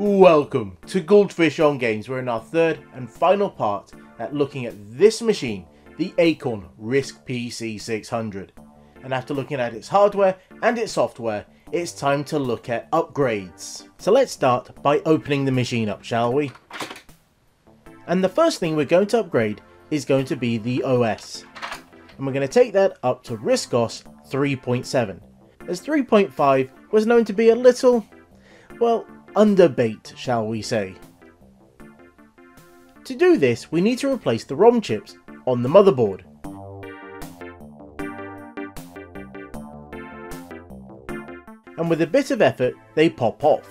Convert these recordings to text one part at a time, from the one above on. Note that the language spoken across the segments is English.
Welcome to Gouldfish on Games. We're in our third and final part at looking at this machine, the Acorn RiscPC 600. And after looking at its hardware and its software, it's time to look at upgrades. So let's start by opening the machine up, shall we? And the first thing we're going to upgrade is going to be the OS. And we're going to take that up to RiscOS 3.7, as 3.5 was known to be a little, well, underbaked, shall we say. To do this, we need to replace the ROM chips on the motherboard. And with a bit of effort, they pop off.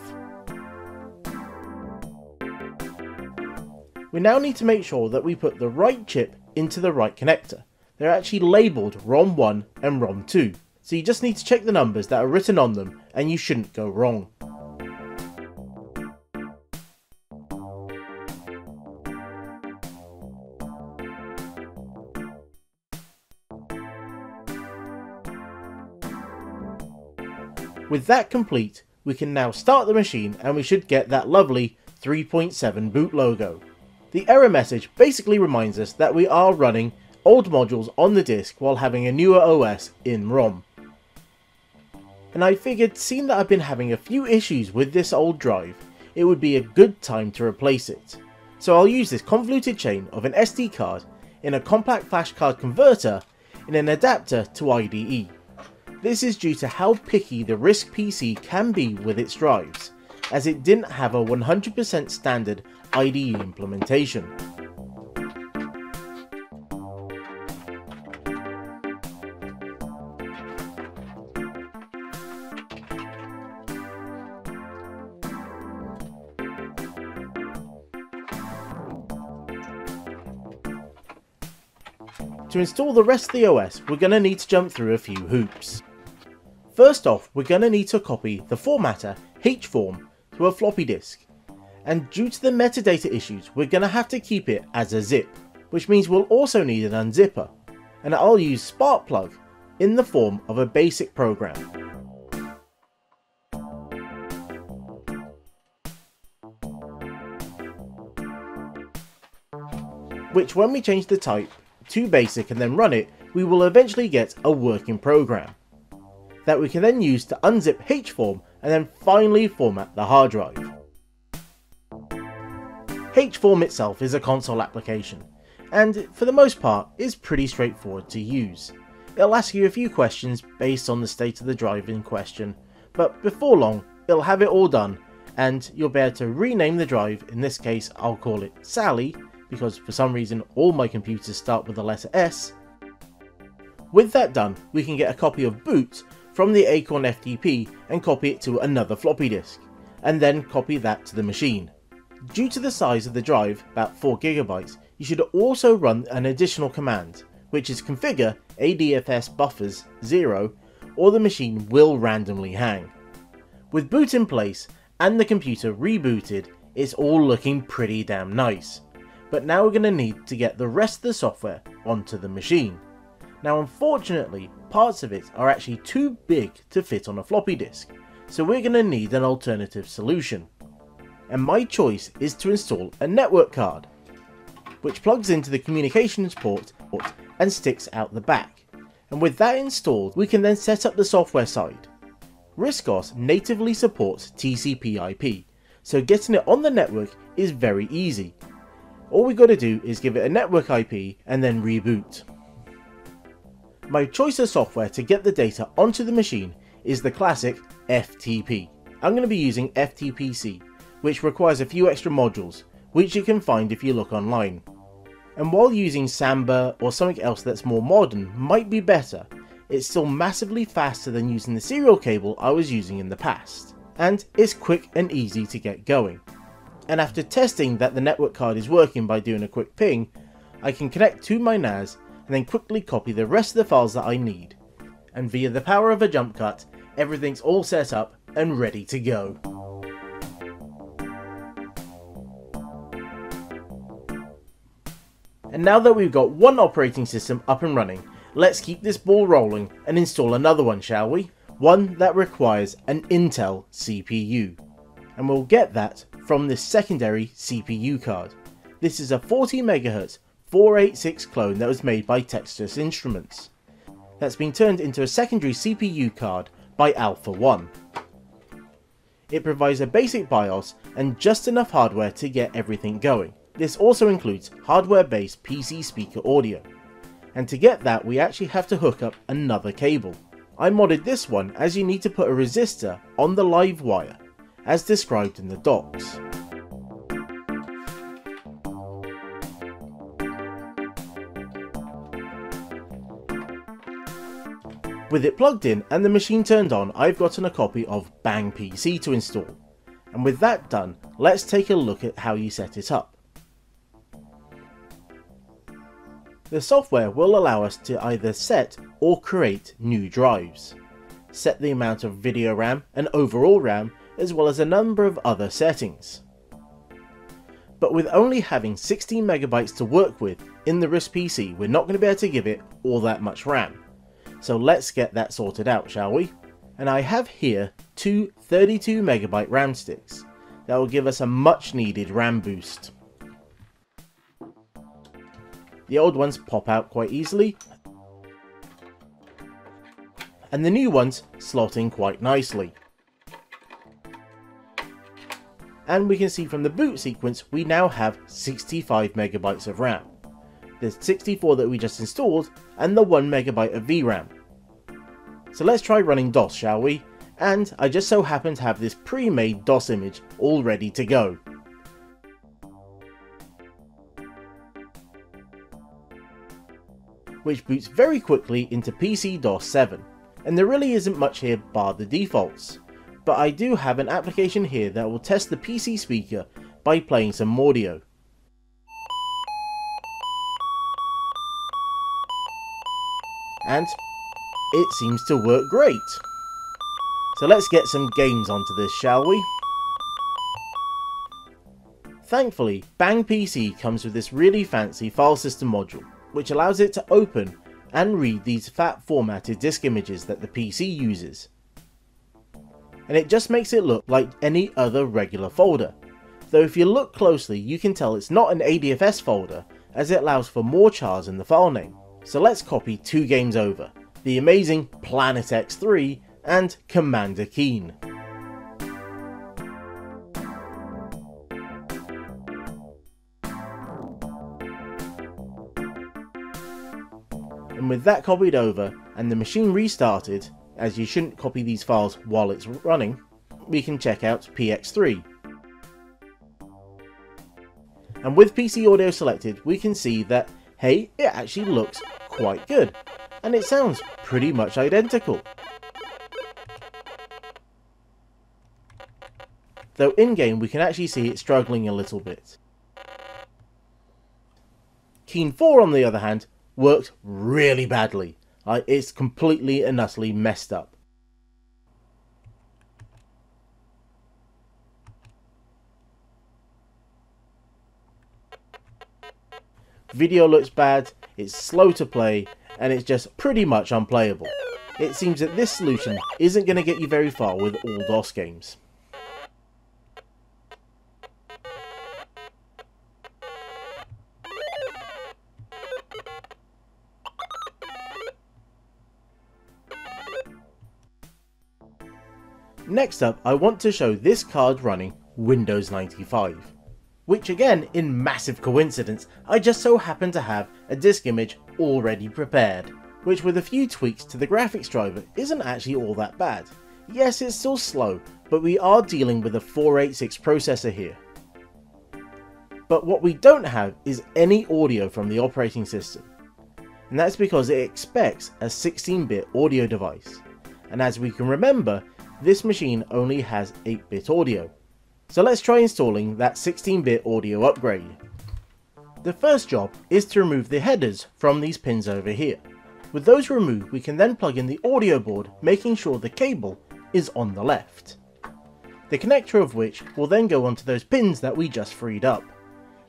We now need to make sure that we put the right chip into the right connector. They're actually labelled ROM 1 and ROM 2, so you just need to check the numbers that are written on them and you shouldn't go wrong. With that complete, we can now start the machine and we should get that lovely 3.7 boot logo. The error message basically reminds us that we are running old modules on the disk while having a newer OS in ROM. And I figured, seeing that I've been having a few issues with this old drive, it would be a good time to replace it. So I'll use this convoluted chain of an SD card in a CompactFlash card converter in an adapter to IDE. This is due to how picky the RiscPC can be with its drives, as it didn't have a 100% standard IDE implementation. To install the rest of the OS, we're going to need to jump through a few hoops. First off, we're going to need to copy the formatter HForm to a floppy disk, and due to the metadata issues, we're going to have to keep it as a zip, which means we'll also need an unzipper, and I'll use Sparkplug in the form of a BASIC program. Which, when we change the type to BASIC and then run it, we will eventually get a working program that we can then use to unzip HForm and then finally format the hard drive. HForm itself is a console application, and for the most part is pretty straightforward to use. It'll ask you a few questions based on the state of the drive in question, but before long it'll have it all done and you'll be able to rename the drive. In this case, I'll call it Sally, because for some reason all my computers start with the letter S. With that done, we can get a copy of boot from the Acorn FTP and copy it to another floppy disk, and then copy that to the machine. Due to the size of the drive, about 4 GB, you should also run an additional command, which is configure ADFS buffers 0, or the machine will randomly hang. With boot in place and the computer rebooted, it's all looking pretty damn nice. But now we're going to need to get the rest of the software onto the machine. Now, unfortunately, parts of it are actually too big to fit on a floppy disk, so we're going to need an alternative solution. And my choice is to install a network card, which plugs into the communications port and sticks out the back. And with that installed, we can then set up the software side. RiscOS natively supports TCP IP, so getting it on the network is very easy. All we got to do is give it a network IP and then reboot. My choice of software to get the data onto the machine is the classic FTP. I'm going to be using FTPC, which requires a few extra modules, which you can find if you look online. And while using Samba or something else that's more modern might be better, it's still massively faster than using the serial cable I was using in the past. And it's quick and easy to get going. And after testing that the network card is working by doing a quick ping, I can connect to my NAS and then quickly copy the rest of the files that I need. And via the power of a jump cut, everything's all set up and ready to go. And now that we've got one operating system up and running, let's keep this ball rolling and install another one, shall we? One that requires an Intel CPU. And we'll get that from this secondary CPU card. This is a 40MHz 486 clone that was made by Texas Instruments. That's been turned into a secondary CPU card by Alpha 1. It provides a basic BIOS and just enough hardware to get everything going. This also includes hardware-based PC speaker audio. And to get that, we actually have to hook up another cable. I modded this one as you need to put a resistor on the live wire, as described in the docs. With it plugged in and the machine turned on, I've gotten a copy of Bang PC to install. And with that done, let's take a look at how you set it up. The software will allow us to either set or create new drives, set the amount of video RAM and overall RAM, as well as a number of other settings. But with only having 16 MB to work with in the RiscPC, we're not going to be able to give it all that much RAM. So let's get that sorted out, shall we? And I have here two 32 MB RAM sticks that will give us a much needed RAM boost. The old ones pop out quite easily, and the new ones slot in quite nicely. And we can see from the boot sequence we now have 65 MB of RAM. There's 64 that we just installed, and the 1 MB of VRAM. So let's try running DOS, shall we? And I just so happen to have this pre-made DOS image all ready to go. Which boots very quickly into PC-DOS 7. And there really isn't much here bar the defaults. But I do have an application here that will test the PC speaker by playing some Mordio. And it seems to work great. So let's get some games onto this, shall we? Thankfully, Bang PC comes with this really fancy file system module, which allows it to open and read these FAT formatted disk images that the PC uses. And it just makes it look like any other regular folder. Though if you look closely, you can tell it's not an ADFS folder, as it allows for more chars in the file name. So let's copy two games over, the amazing Planet X3 and Commander Keen. And with that copied over and the machine restarted, as you shouldn't copy these files while it's running, we can check out PX3. And with PC audio selected, we can see that, hey, it actually looks quite good, and it sounds pretty much identical. Though in-game we can actually see it struggling a little bit. Keen 4, on the other hand, worked really badly. Like, it's completely and utterly messed up. Video looks bad, it's slow to play, and it's just pretty much unplayable. It seems that this solution isn't going to get you very far with all DOS games. Next up, I want to show this card running Windows 95. Which again, in massive coincidence, I just so happen to have a disk image already prepared, which with a few tweaks to the graphics driver isn't actually all that bad. Yes, it's still slow, but we are dealing with a 486 processor here. But what we don't have is any audio from the operating system, and that's because it expects a 16-bit audio device, and as we can remember, this machine only has 8-bit audio. So let's try installing that 16-bit audio upgrade. The first job is to remove the headers from these pins over here. With those removed, we can then plug in the audio board, making sure the cable is on the left. The connector of which will then go onto those pins that we just freed up,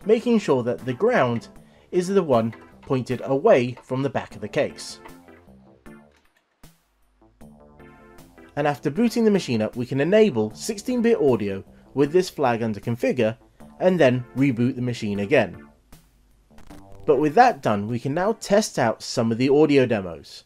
making sure that the ground is the one pointed away from the back of the case. And after booting the machine up, we can enable 16-bit audio with this flag under configure, and then reboot the machine again. But with that done, we can now test out some of the audio demos.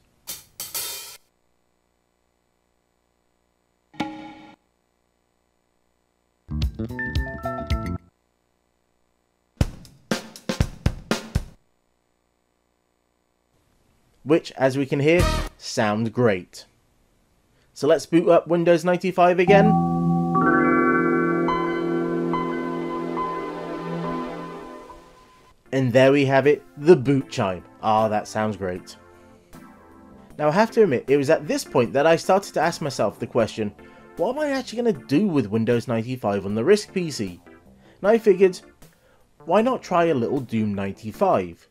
Which, as we can hear, sound great. So let's boot up Windows 95 again. And there we have it, the boot chime. Ah, that sounds great. Now I have to admit, it was at this point that I started to ask myself the question, what am I actually going to do with Windows 95 on the Risc PC? And I figured, why not try a little Doom 95?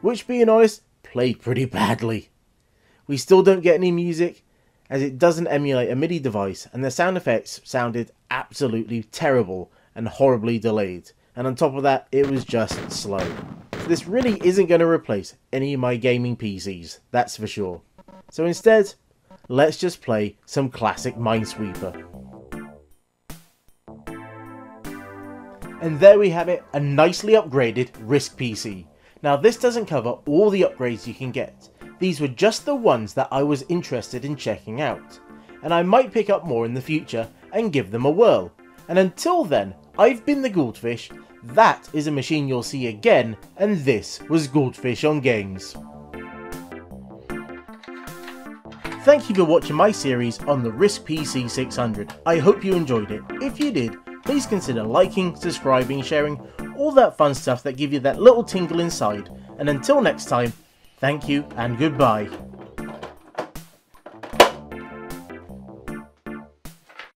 Which, being honest, played pretty badly. We still don't get any music, as it doesn't emulate a MIDI device, and the sound effects sounded absolutely terrible and horribly delayed, and on top of that it was just slow. So this really isn't going to replace any of my gaming PCs, that's for sure. So instead, let's just play some classic Minesweeper. And there we have it, a nicely upgraded Risc PC. Now this doesn't cover all the upgrades you can get. These were just the ones that I was interested in checking out, and I might pick up more in the future and give them a whirl. And until then, I've been the Gouldfish, that is a machine you'll see again, and this was Gouldfish on Games. Thank you for watching my series on the RiscPC 600, I hope you enjoyed it. If you did, please consider liking, subscribing, sharing, all that fun stuff that gives you that little tingle inside, and until next time, thank you and goodbye.